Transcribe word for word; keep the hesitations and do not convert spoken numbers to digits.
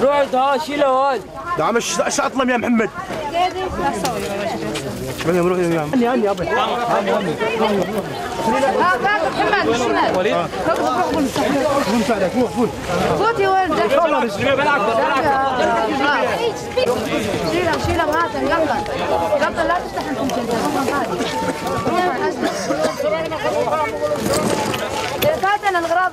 روح ده شيله هون ده عم ايش اطلم يا محمد خلينا نروح يا عم خليني يابا محمد وليد صوتي ولدك والله رجلي بلعب شيله شيله هات يلا يلا لا تفتح انت فاتنا الغراب